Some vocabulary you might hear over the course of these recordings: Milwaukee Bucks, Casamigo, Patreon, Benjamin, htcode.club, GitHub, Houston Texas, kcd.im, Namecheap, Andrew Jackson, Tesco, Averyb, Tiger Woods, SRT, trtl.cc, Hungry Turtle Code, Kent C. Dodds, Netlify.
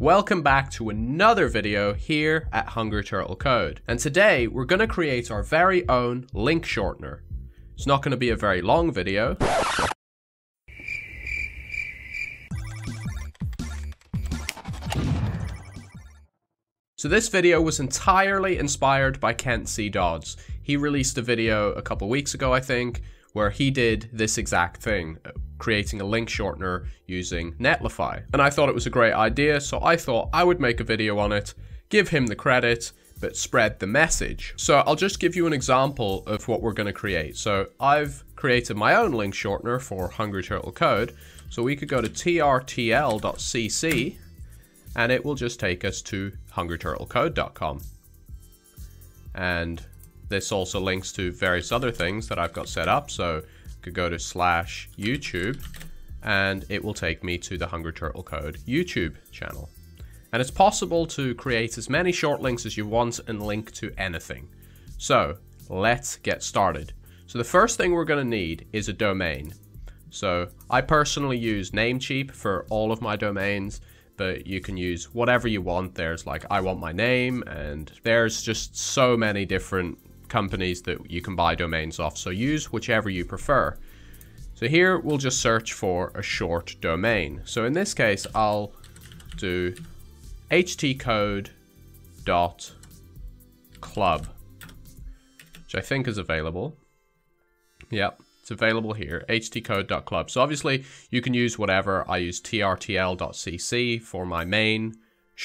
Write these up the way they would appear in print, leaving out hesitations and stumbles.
Welcome back to another video here at Hungry Turtle Code. And today we're going to create our very own link shortener. It's not going to be a very long video. So this video was entirely inspired by Kent C. Dodds. He released a video a couple weeks ago, I think, where he did this exact thing, creating a link shortener using Netlify. And I thought it was a great idea, so I thought I would make a video on it, give him the credit, but spread the message. So I'll just give you an example of what we're gonna create. So I've created my own link shortener for Hungry Turtle Code. So we could go to trtl.cc and it will just take us to hungryturtlecode.com. And this also links to various other things that I've got set up. So I could go to /YouTube and it will take me to the Hungry Turtle Code YouTube channel. And it's possible to create as many short links as you want and link to anything. So let's get started. So the first thing we're going to need is a domain. So I personally use Namecheap for all of my domains, but you can use whatever you want. There's like, I want my name, and there's just so many different companies that you can buy domains off, so use whichever you prefer. So here we'll just search for a short domain. So in this case, I'll do htcode.club, which I think is available. Yep. It's available here, htcode.club. So obviously you can use whatever. I use trtl.cc for my main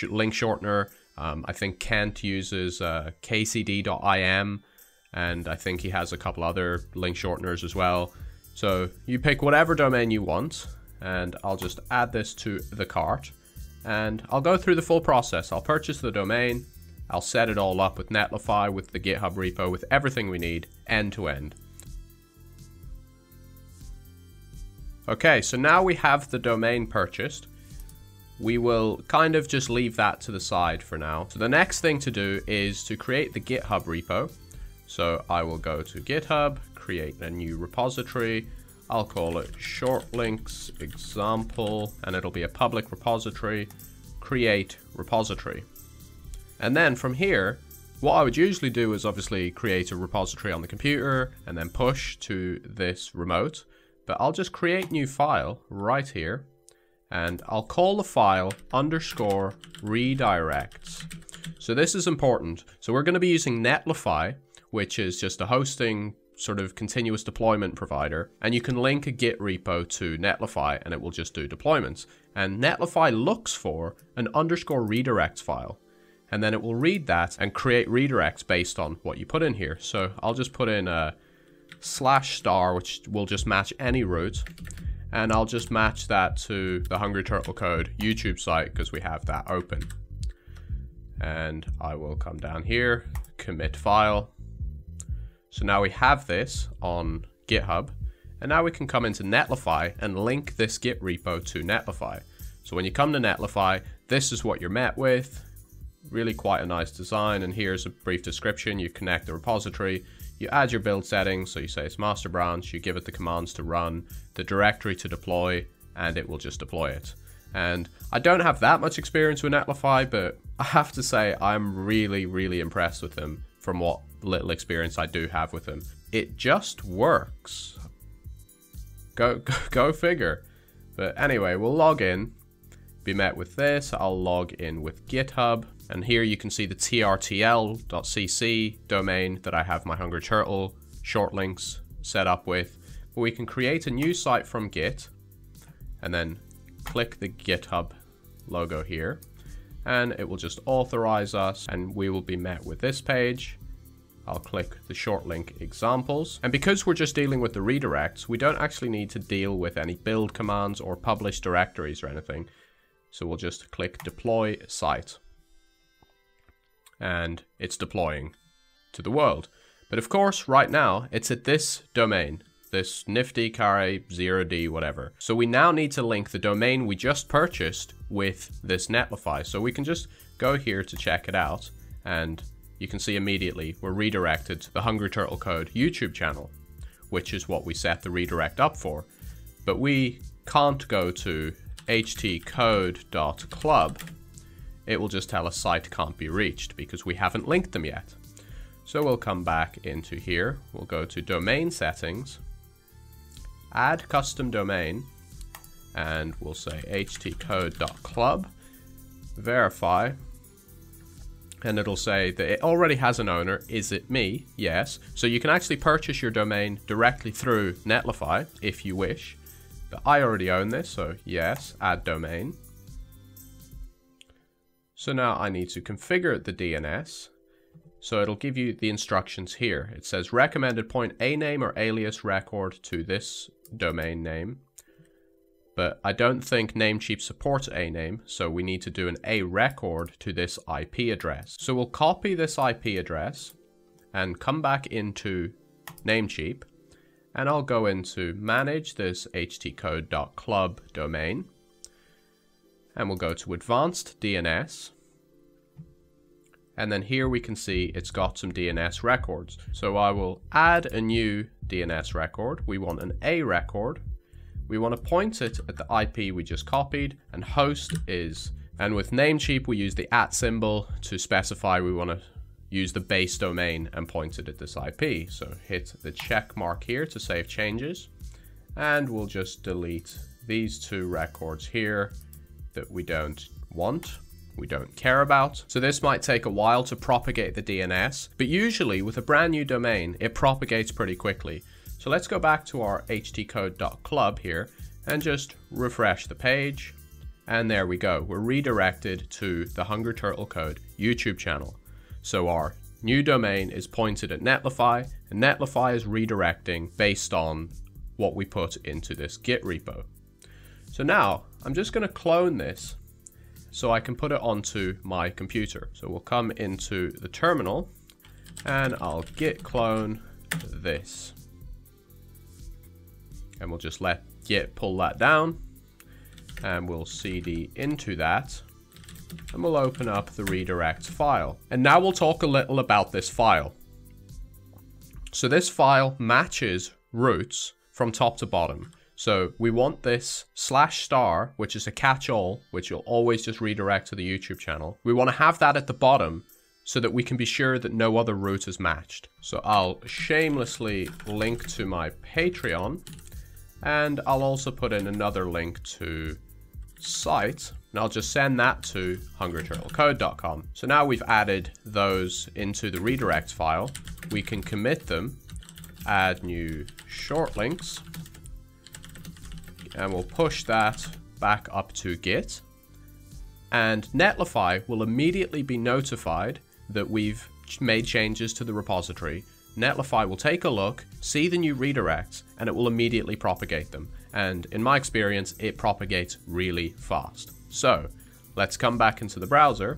link shortener. I think Kent uses kcd.im, and I think he has a couple other link shorteners as well. So you pick whatever domain you want, and I'll just add this to the cart, and I'll go through the full process. I'll purchase the domain, I'll set it all up with Netlify, with the GitHub repo, with everything we need end to end. Okay, so now we have the domain purchased. We will kind of just leave that to the side for now. So the next thing to do is to create the GitHub repo. So I will go to GitHub, create a new repository. I'll call it short links example, and it'll be a public repository, create repository. And then from here, what I would usually do is obviously create a repository on the computer and then push to this remote. But I'll just create new file right here, and I'll call the file _redirects. So this is important. So we're going to be using Netlify, which is just a hosting sort of continuous deployment provider, and you can link a Git repo to Netlify and it will just do deployments. And Netlify looks for an _redirects file, and then it will read that and create redirects based on what you put in here. So I'll just put in a /*, which will just match any route, and I'll just match that to the Hungry Turtle Code YouTube site because we have that open. And I will come down here, commit file. So now we have this on GitHub, and now we can come into Netlify and link this Git repo to Netlify. So when you come to Netlify, this is what you're met with. Really quite a nice design, and here's a brief description. You connect the repository, you add your build settings, so you say it's master branch, you give it the commands to run, the directory to deploy, and it will just deploy it. And I don't have that much experience with Netlify, but I have to say I'm really, really impressed with them from what little experience I do have with them. It just works. Go figure. But anyway, we'll log in, be met with this. I'll log in with GitHub. And here you can see the trtl.cc domain that I have my Hungry Turtle short links set up with. But we can create a new site from Git, and then click the GitHub logo here, and it will just authorize us, and we will be met with this page. I'll click the short link examples. And because we're just dealing with the redirects, we don't actually need to deal with any build commands or publish directories or anything. So we'll just click deploy site, and it's deploying to the world. But of course, right now, it's at this domain, this nifty carry 0D whatever. So we now need to link the domain we just purchased with this Netlify. So we can just go here to check it out, and you can see immediately we're redirected to the Hungry Turtle Code YouTube channel, which is what we set the redirect up for. But we can't go to htcode.club it will just tell us site can't be reached because we haven't linked them yet. So we'll come back into here, we'll go to domain settings, add custom domain, and we'll say htcode.club, verify, and it'll say that it already has an owner. Is it me? Yes. So you can actually purchase your domain directly through Netlify if you wish, but I already own this, so yes, add domain. So now I need to configure the DNS. So it'll give you the instructions here. It says recommended point a name or alias record to this domain name. But I don't think Namecheap supports a name, so we need to do an a record to this IP address. So we'll copy this IP address and come back into Namecheap. And I'll go into manage this htcode.club domain. And we'll go to advanced DNS. And then here we can see it's got some DNS records. So I will add a new DNS record. We want an A record. We want to point it at the IP we just copied, and host is, and with Namecheap, we use the @ symbol to specify we want to use the base domain and point it at this IP. So hit the check mark here to save changes. And we'll just delete these two records here that we don't want. We don't care about. So this might take a while to propagate the DNS, but usually with a brand new domain, it propagates pretty quickly. So let's go back to our htcode.club here and just refresh the page. And there we go. We're redirected to the Hungry Turtle Code YouTube channel. So our new domain is pointed at Netlify, and Netlify is redirecting based on what we put into this Git repo. So now I'm just going to clone this so I can put it onto my computer. So we'll come into the terminal and I'll git clone this. And we'll just let git pull that down, and we'll cd into that, and we'll open up the redirect file. And now we'll talk a little about this file. So this file matches roots from top to bottom. So we want this /*, which is a catch-all, which you'll always just redirect to the YouTube channel. We want to have that at the bottom so that we can be sure that no other route is matched. So I'll shamelessly link to my Patreon, and I'll also put in another link to site, and I'll just send that to hungryturtlecode.com. So now we've added those into the redirect file. We can commit them, add new short links, and we'll push that back up to Git. And Netlify will immediately be notified that we've made changes to the repository. Netlify will take a look, see the new redirects, and it will immediately propagate them. And in my experience, it propagates really fast. So let's come back into the browser,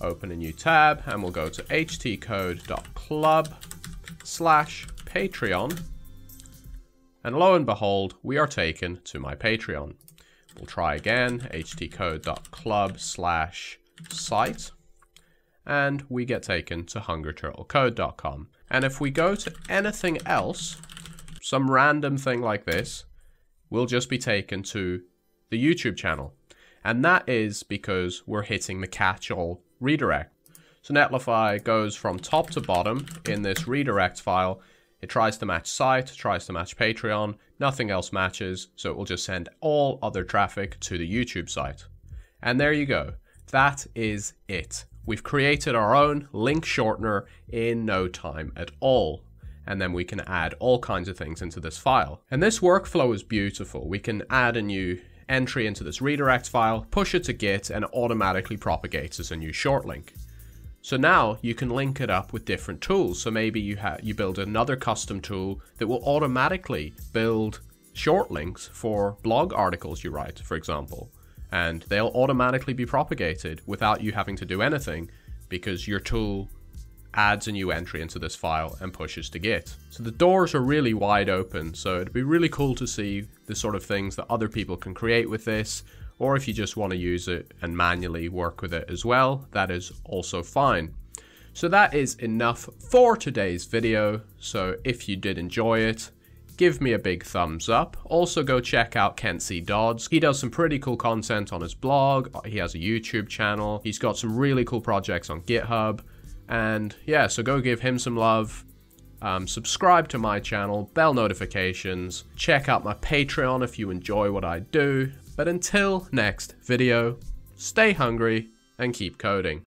open a new tab, and we'll go to htcode.club/Patreon. And lo and behold, we are taken to my Patreon. We'll try again, htcode.club/site, and we get taken to hungryturtlecode.com. And if we go to anything else, some random thing like this, we'll just be taken to the YouTube channel. And that is because we're hitting the catch-all redirect. So Netlify goes from top to bottom in this redirect file. It tries to match site, tries to match Patreon, nothing else matches, so it will just send all other traffic to the YouTube site. And there you go. That is it. We've created our own link shortener in no time at all. And then we can add all kinds of things into this file. And this workflow is beautiful. We can add a new entry into this redirect file, push it to Git, and it automatically propagates as a new short link. So now you can link it up with different tools. So maybe you build another custom tool that will automatically build short links for blog articles you write, for example, and they'll automatically be propagated without you having to do anything because your tool adds a new entry into this file and pushes to Git. So the doors are really wide open. So it'd be really cool to see the sort of things that other people can create with this. Or if you just want to use it and manually work with it as well, that is also fine. So that is enough for today's video. So if you did enjoy it, give me a big thumbs up. Also go check out Kent C. Dodds. He does some pretty cool content on his blog. He has a YouTube channel. He's got some really cool projects on GitHub. And yeah, so go give him some love. Subscribe to my channel, bell notifications, check out my Patreon if you enjoy what I do. But until next video, stay hungry and keep coding.